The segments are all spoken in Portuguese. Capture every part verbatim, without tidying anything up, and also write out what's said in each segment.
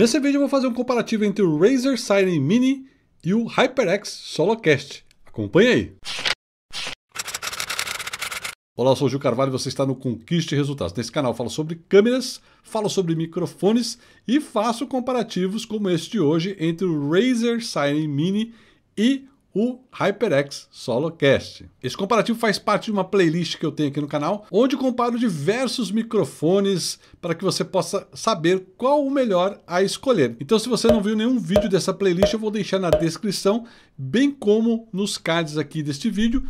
Nesse vídeo eu vou fazer um comparativo entre o Razer Seiren Mini e o HyperX SoloCast. Acompanhe aí! Olá, eu sou o Gil Carvalho e você está no Conquista e Resultados. Nesse canal eu falo sobre câmeras, falo sobre microfones e faço comparativos como este de hoje entre o Razer Seiren Mini e o HyperX SoloCast. Esse comparativo faz parte de uma playlist que eu tenho aqui no canal, onde comparo diversos microfones para que você possa saber qual o melhor a escolher. Então, se você não viu nenhum vídeo dessa playlist, eu vou deixar na descrição, bem como nos cards aqui deste vídeo,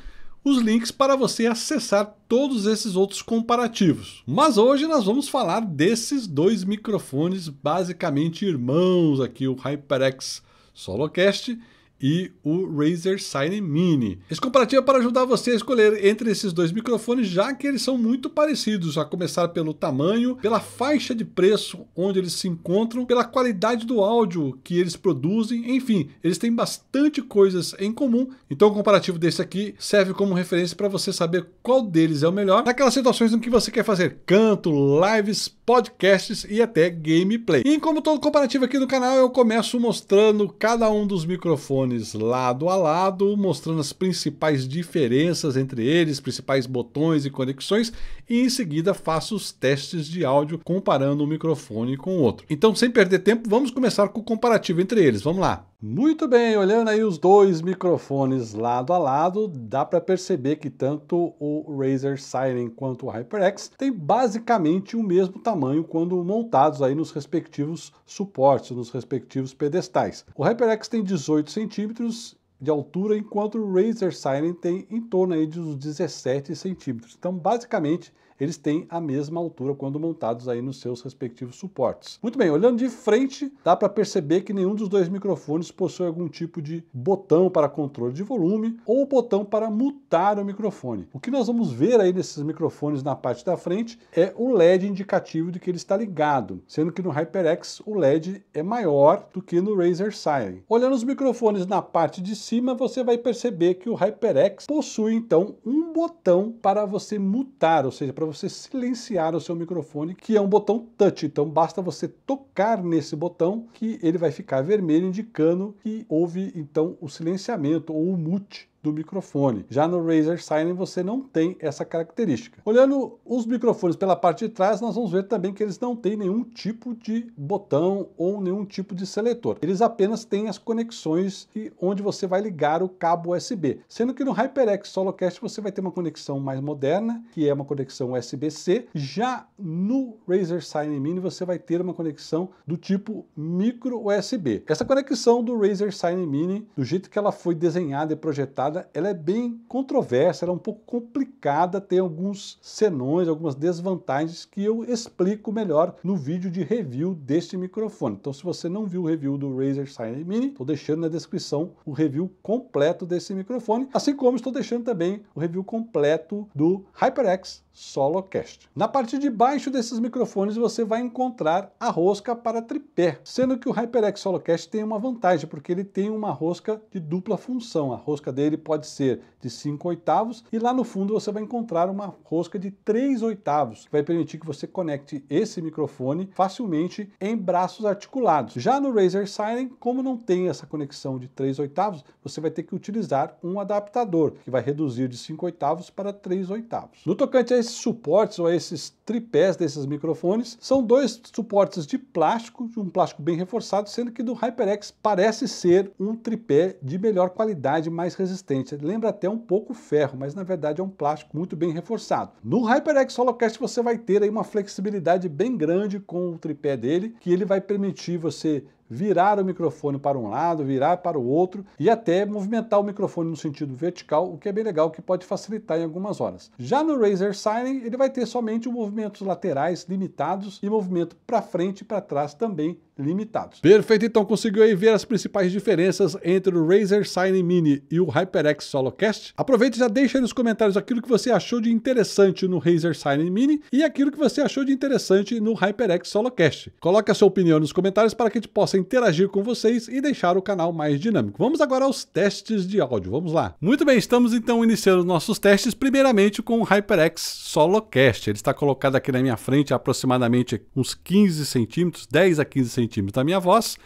os links para você acessar todos esses outros comparativos. Mas hoje nós vamos falar desses dois microfones basicamente irmãos aqui, o HyperX SoloCast e o Razer Seiren Mini. Esse comparativo é para ajudar você a escolher entre esses dois microfones, já que eles são muito parecidos, a começar pelo tamanho, pela faixa de preço onde eles se encontram, pela qualidade do áudio que eles produzem, enfim, eles têm bastante coisas em comum. Então o comparativo desse aqui serve como referência para você saber qual deles é o melhor, naquelas situações em que você quer fazer canto, lives, podcasts e até gameplay. E como todo comparativo aqui no canal, eu começo mostrando cada um dos microfones lado a lado, mostrando as principais diferenças entre eles, principais botões e conexões, e em seguida faço os testes de áudio comparando um microfone com o outro. Então, sem perder tempo, vamos começar com o comparativo entre eles. Vamos lá! Muito bem, olhando aí os dois microfones lado a lado, dá para perceber que tanto o Razer Seiren quanto o HyperX tem basicamente o mesmo tamanho quando montados aí nos respectivos suportes, nos respectivos pedestais. O HyperX tem dezoito centímetros de altura, enquanto o Razer Seiren tem em torno aí de uns dezessete centímetros. Então, basicamente, eles têm a mesma altura quando montados aí nos seus respectivos suportes. Muito bem, olhando de frente, dá para perceber que nenhum dos dois microfones possui algum tipo de botão para controle de volume ou botão para mutar o microfone. O que nós vamos ver aí nesses microfones na parte da frente é o L E D indicativo de que ele está ligado, sendo que no HyperX o L E D é maior do que no Razer Seiren. Olhando os microfones na parte de cima, você vai perceber que o HyperX possui então um botão para você mutar, ou seja, para você silenciar o seu microfone, que é um botão touch. Então basta você tocar nesse botão que ele vai ficar vermelho, indicando que houve então o silenciamento ou o mute do microfone. Já no Razer Seiren você não tem essa característica. Olhando os microfones pela parte de trás, nós vamos ver também que eles não têm nenhum tipo de botão ou nenhum tipo de seletor. Eles apenas têm as conexões e onde você vai ligar o cabo U S B. Sendo que no HyperX SoloCast você vai ter uma conexão mais moderna, que é uma conexão U S B C. Já no Razer Seiren Mini você vai ter uma conexão do tipo micro U S B. Essa conexão do Razer Seiren Mini, do jeito que ela foi desenhada e projetada, ela é bem controversa, ela é um pouco complicada, tem alguns senões, algumas desvantagens que eu explico melhor no vídeo de review deste microfone. Então, se você não viu o review do Razer Seiren Mini, estou deixando na descrição o review completo desse microfone, assim como estou deixando também o review completo do HyperX SoloCast. Na parte de baixo desses microfones você vai encontrar a rosca para tripé, sendo que o HyperX SoloCast tem uma vantagem, porque ele tem uma rosca de dupla função. A rosca dele pode ser de cinco oitavos e lá no fundo você vai encontrar uma rosca de três oitavos, que vai permitir que você conecte esse microfone facilmente em braços articulados. Já no Razer Seiren, como não tem essa conexão de três oitavos, você vai ter que utilizar um adaptador, que vai reduzir de cinco oitavos para três oitavos. No tocante a esses suportes ou a esses tripés desses microfones, são dois suportes de plástico, de um plástico bem reforçado, sendo que do HyperX parece ser um tripé de melhor qualidade, mais resistente. Lembra até um pouco ferro, mas na verdade é um plástico muito bem reforçado. No HyperX SoloCast você vai ter aí uma flexibilidade bem grande com o tripé dele, que ele vai permitir você virar o microfone para um lado, virar para o outro e até movimentar o microfone no sentido vertical, o que é bem legal, que pode facilitar em algumas horas. Já no Razer Seiren, ele vai ter somente movimentos laterais limitados e movimento para frente e para trás também limitados. Perfeito, então conseguiu aí ver as principais diferenças entre o Razer Seiren Mini e o HyperX SoloCast? Aproveite e já deixa aí nos comentários aquilo que você achou de interessante no Razer Seiren Mini e aquilo que você achou de interessante no HyperX SoloCast. Coloque a sua opinião nos comentários para que a gente possa interagir com vocês e deixar o canal mais dinâmico. Vamos agora aos testes de áudio, vamos lá. Muito bem, estamos então iniciando nossos testes, primeiramente com o HyperX SoloCast. Ele está colocado aqui na minha frente, aproximadamente uns quinze centímetros, dez a quinze centímetros da minha voz.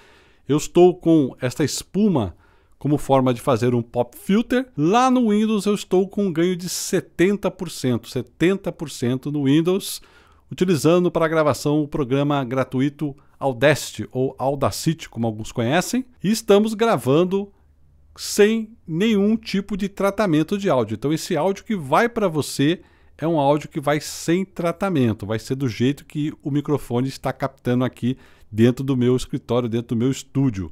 Eu estou com esta espuma como forma de fazer um pop filter. Lá no Windows eu estou com um ganho de setenta por cento, setenta por cento no Windows, utilizando para gravação o programa gratuito Audacity, ou Audacity, como alguns conhecem. E estamos gravando sem nenhum tipo de tratamento de áudio. Então esse áudio que vai para você é um áudio que vai sem tratamento, vai ser do jeito que o microfone está captando aqui dentro do meu escritório, dentro do meu estúdio.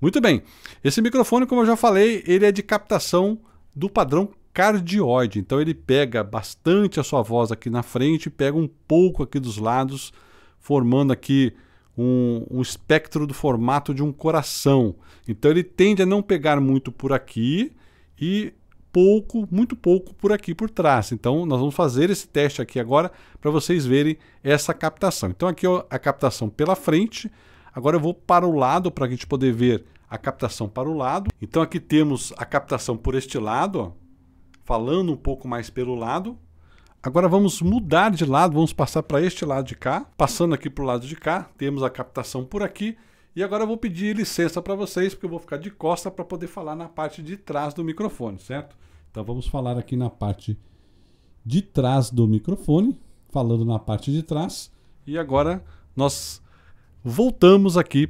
Muito bem, esse microfone, como eu já falei, ele é de captação do padrão cardioide, então ele pega bastante a sua voz aqui na frente, pega um pouco aqui dos lados, formando aqui um, um espectro do formato de um coração. Então ele tende a não pegar muito por aqui e pouco, muito pouco por aqui por trás. Então nós vamos fazer esse teste aqui agora para vocês verem essa captação. Então aqui ó, a captação pela frente. Agora eu vou para o lado para a gente poder ver a captação para o lado. Então aqui temos a captação por este lado, ó, falando um pouco mais pelo lado. Agora vamos mudar de lado, vamos passar para este lado de cá. Passando aqui para o lado de cá, temos a captação por aqui. E agora eu vou pedir licença para vocês, porque eu vou ficar de costa para poder falar na parte de trás do microfone, certo? Então vamos falar aqui na parte de trás do microfone, falando na parte de trás. E agora nós voltamos aqui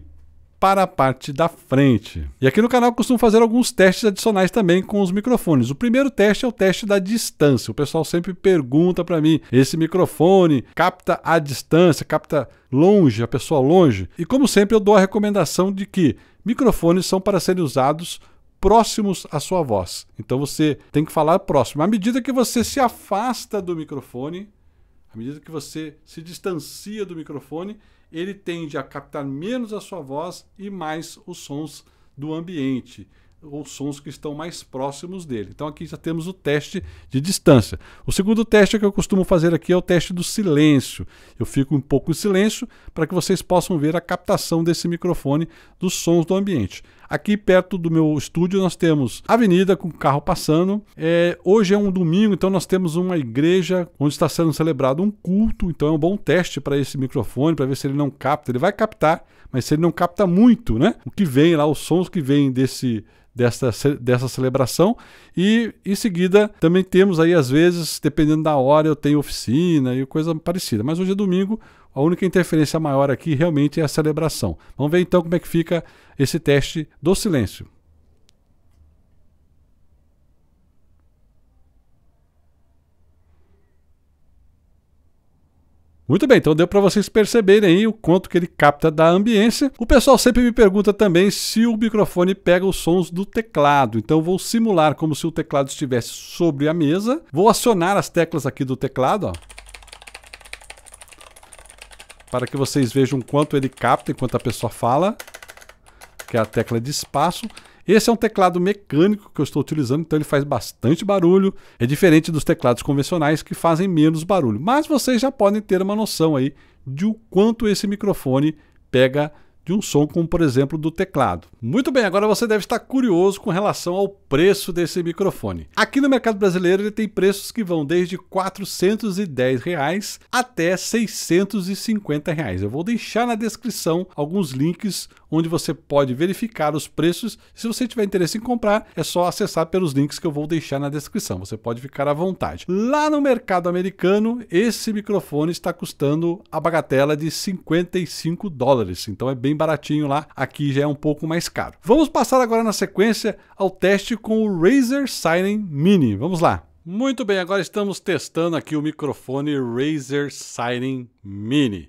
para a parte da frente. E aqui no canal eu costumo fazer alguns testes adicionais também com os microfones. O primeiro teste é o teste da distância. O pessoal sempre pergunta para mim, esse microfone capta a distância, capta longe, a pessoa longe? E como sempre eu dou a recomendação de que microfones são para serem usados próximos à sua voz. Então você tem que falar próximo. À medida que você se afasta do microfone, à medida que você se distancia do microfone, ele tende a captar menos a sua voz e mais os sons do ambiente, ou sons que estão mais próximos dele. Então aqui já temos o teste de distância. O segundo teste que eu costumo fazer aqui é o teste do silêncio. Eu fico um pouco em silêncio para que vocês possam ver a captação desse microfone dos sons do ambiente. Aqui perto do meu estúdio nós temos avenida com carro passando. É, hoje é um domingo, então nós temos uma igreja onde está sendo celebrado um culto. Então é um bom teste para esse microfone, para ver se ele não capta. Ele vai captar, mas se ele não capta muito, né? O que vem lá, os sons que vêm desse, dessa, dessa celebração. E em seguida também temos aí, às vezes, dependendo da hora, eu tenho oficina e coisa parecida. Mas hoje é domingo. A única interferência maior aqui realmente é a celebração. Vamos ver então como é que fica esse teste do silêncio. Muito bem, então deu para vocês perceberem aí o quanto que ele capta da ambiência. O pessoal sempre me pergunta também se o microfone pega os sons do teclado. Então vou simular como se o teclado estivesse sobre a mesa. Vou acionar as teclas aqui do teclado, ó, para que vocês vejam quanto ele capta enquanto a pessoa fala, que é a tecla de espaço. Esse é um teclado mecânico que eu estou utilizando, então ele faz bastante barulho. É diferente dos teclados convencionais que fazem menos barulho. Mas vocês já podem ter uma noção aí de o quanto esse microfone pega de um som como, por exemplo, do teclado. Muito bem, agora você deve estar curioso com relação ao preço desse microfone. Aqui no mercado brasileiro ele tem preços que vão desde quatrocentos e dez reais até seiscentos e cinquenta reais. Eu vou deixar na descrição alguns links onde você pode verificar os preços. Se você tiver interesse em comprar, é só acessar pelos links que eu vou deixar na descrição. Você pode ficar à vontade. Lá no mercado americano, esse microfone está custando a bagatela de cinquenta e cinco dólares. Então é bem baratinho lá, aqui já é um pouco mais caro. Vamos passar agora na sequência ao teste com o Razer Seiren Mini. Vamos lá. Muito bem, agora estamos testando aqui o microfone Razer Seiren Mini.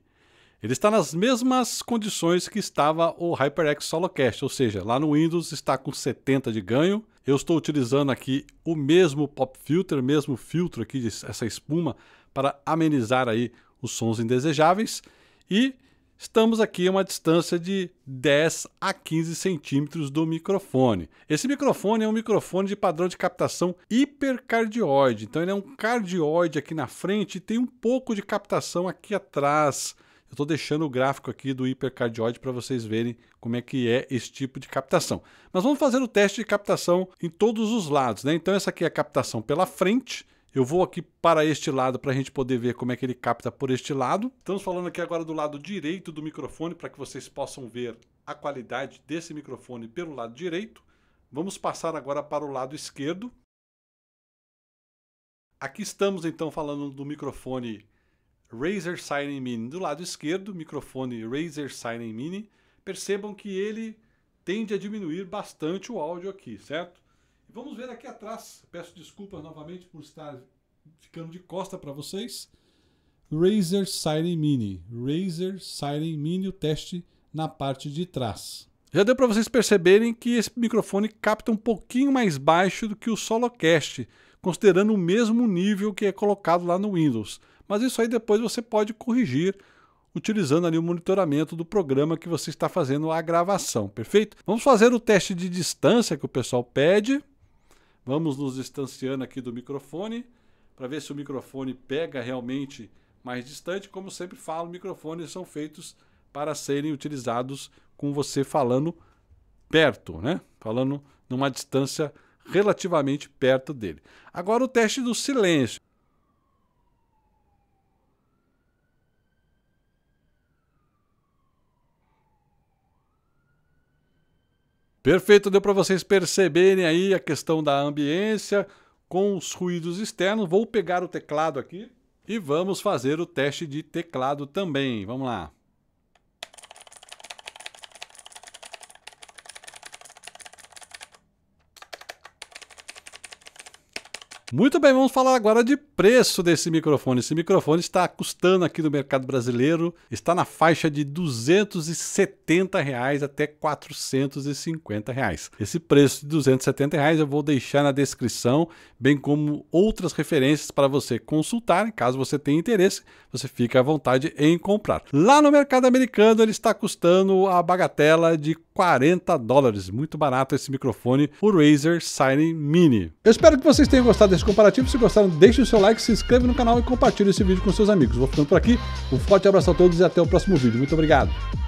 Ele está nas mesmas condições que estava o HyperX SoloCast, ou seja, lá no Windows está com setenta de ganho. Eu estou utilizando aqui o mesmo pop filter, mesmo filtro aqui, essa espuma, para amenizar aí os sons indesejáveis. E estamos aqui a uma distância de dez a quinze centímetros do microfone. Esse microfone é um microfone de padrão de captação hipercardioide. Então ele é um cardioide aqui na frente e tem um pouco de captação aqui atrás. Eu estou deixando o gráfico aqui do hipercardioide para vocês verem como é que é esse tipo de captação. Mas vamos fazer o teste de captação em todos os lados, né? Então essa aqui é a captação pela frente. Eu vou aqui para este lado para a gente poder ver como é que ele capta por este lado. Estamos falando aqui agora do lado direito do microfone para que vocês possam ver a qualidade desse microfone pelo lado direito. Vamos passar agora para o lado esquerdo. Aqui estamos então falando do microfone Razer Seiren Mini do lado esquerdo, microfone Razer Seiren Mini. Percebam que ele tende a diminuir bastante o áudio aqui, certo? Vamos ver aqui atrás, peço desculpas novamente por estar ficando de costa para vocês. Razer Seiren Mini, Razer Seiren Mini, o teste na parte de trás. Já deu para vocês perceberem que esse microfone capta um pouquinho mais baixo do que o SoloCast, considerando o mesmo nível que é colocado lá no Windows. Mas isso aí depois você pode corrigir, utilizando ali o monitoramento do programa que você está fazendo a gravação, perfeito? Vamos fazer o teste de distância que o pessoal pede. Vamos nos distanciando aqui do microfone para ver se o microfone pega realmente mais distante. Como sempre falo, microfones são feitos para serem utilizados com você falando perto, né? Falando numa distância relativamente perto dele. Agora o teste do silêncio. Perfeito, deu para vocês perceberem aí a questão da ambiência com os ruídos externos. Vou pegar o teclado aqui e vamos fazer o teste de teclado também. Vamos lá. Muito bem, vamos falar agora de preço desse microfone. Esse microfone está custando aqui no mercado brasileiro, está na faixa de duzentos e setenta reais até quatrocentos e cinquenta reais. Esse preço de duzentos e setenta reais eu vou deixar na descrição, bem como outras referências para você consultar. Caso você tenha interesse, você fica à vontade em comprar. Lá no mercado americano ele está custando a bagatela de quarenta dólares. Muito barato esse microfone, o Razer Seiren Mini. Eu espero que vocês tenham gostado desse comparativo. Se gostaram, deixe o seu like, se inscreve no canal e compartilhe esse vídeo com seus amigos. Vou ficando por aqui. Um forte abraço a todos e até o próximo vídeo. Muito obrigado.